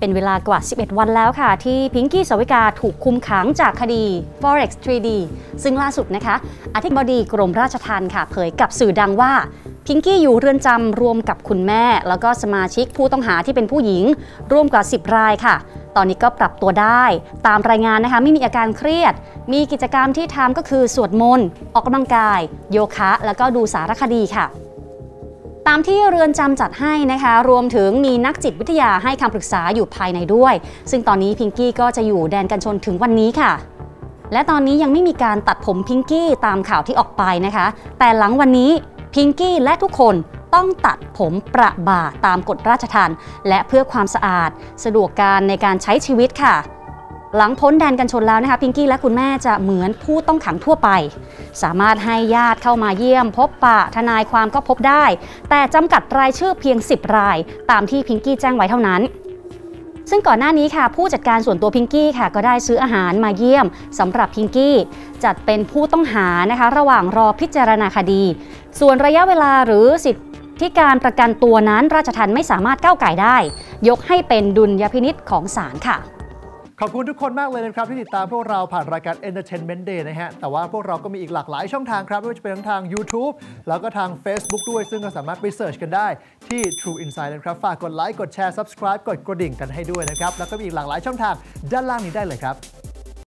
เป็นเวลากว่า11วันแล้วค่ะที่พิงกี้สาวิกาถูกคุมขังจากคดี Forex-3D ซึ่งล่าสุดนะคะอธิบดีกรมราชทัณฑ์ค่ะเผยกับสื่อดังว่าพิงกี้อยู่เรือนจำรวมกับคุณแม่แล้วก็สมาชิกผู้ต้องหาที่เป็นผู้หญิงรวมกว่า10รายค่ะตอนนี้ก็ปรับตัวได้ตามรายงานนะคะไม่มีอาการเครียดมีกิจกรรมที่ทำก็คือสวดมนต์ออกกำลังกายโยคะแล้วก็ดูสารคดีค่ะตามที่เรือนจำจัดให้นะคะรวมถึงมีนักจิตวิทยาให้คำปรึกษาอยู่ภายในด้วยซึ่งตอนนี้พิงกี้ก็จะอยู่แดนกันชนถึงวันนี้ค่ะและตอนนี้ยังไม่มีการตัดผมพิงกี้ตามข่าวที่ออกไปนะคะแต่หลังวันนี้พิงกี้และทุกคนต้องตัดผมประบ่าตามกฎราชทัณฑ์และเพื่อความสะอาดสะดวกการในการใช้ชีวิตค่ะหลังพ้นแดนกันชนแล้วนะคะพิงกี้และคุณแม่จะเหมือนผู้ต้องขังทั่วไปสามารถให้ญาติเข้ามาเยี่ยมพบปะทนายความก็พบได้แต่จำกัดรายชื่อเพียง10รายตามที่พิงกี้แจ้งไว้เท่านั้นซึ่งก่อนหน้านี้ค่ะผู้จัดการส่วนตัวพิงกี้ค่ะก็ได้ซื้ออาหารมาเยี่ยมสำหรับพิงกี้จัดเป็นผู้ต้องหานะคะระหว่างรอพิจารณาคดีส่วนระยะเวลาหรือสิทธิที่การประกันตัวนั้นราชทัณฑ์ไม่สามารถก้าวไก่ได้ยกให้เป็นดุลยพินิจของศาลค่ะขอบคุณทุกคนมากเลยนะครับที่ติดตามพวกเราผ่านรายการ Entertainment Day นะฮะแต่ว่าพวกเราก็มีอีกหลากหลายช่องทางครับไม่ว่าจะเป็นทั้งทาง YouTube แล้วก็ทาง Facebook ด้วยซึ่งเราสามารถไปเสิร์ชกันได้ที่ True Insider นะครับฝากกดไลค์กดแชร์ Subscribe กดกระดิ่งกันให้ด้วยนะครับแล้วก็มีอีกหลากหลายช่องทางด้านล่างนี้ได้เลยครับ